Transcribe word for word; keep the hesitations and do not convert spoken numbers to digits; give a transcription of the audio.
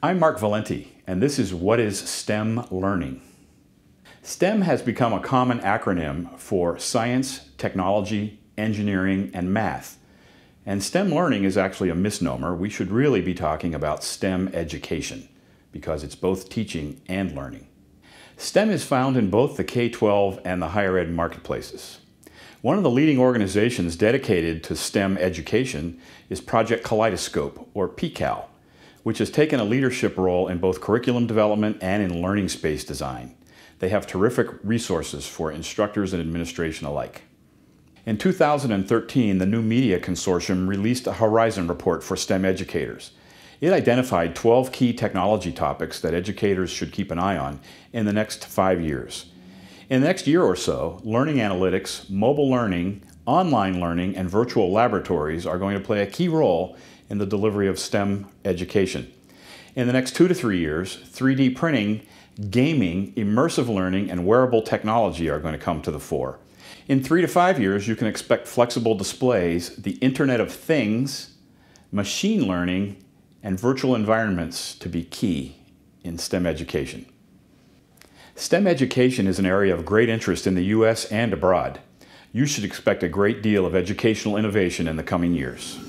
I'm Mark Valenti, and this is What is STEM Learning? STEM has become a common acronym for science, technology, engineering, and math. And STEM learning is actually a misnomer. We should really be talking about STEM education, because it's both teaching and learning. STEM is found in both the K twelve and the higher ed marketplaces. One of the leading organizations dedicated to STEM education is Project Kaleidoscope, or P C A L, which has taken a leadership role in both curriculum development and in learning space design. They have terrific resources for instructors and administration alike. In two thousand thirteen, the New Media Consortium released a Horizon Report for STEM educators. It identified twelve key technology topics that educators should keep an eye on in the next five years. In the next year or so, learning analytics, mobile learning, online learning, and virtual laboratories are going to play a key role in the delivery of STEM education. In the next two to three years, three D printing, gaming, immersive learning, and wearable technology are going to come to the fore. In three to five years, you can expect flexible displays, the Internet of Things, machine learning, and virtual environments to be key in STEM education. STEM education is an area of great interest in the U S and abroad. You should expect a great deal of educational innovation in the coming years.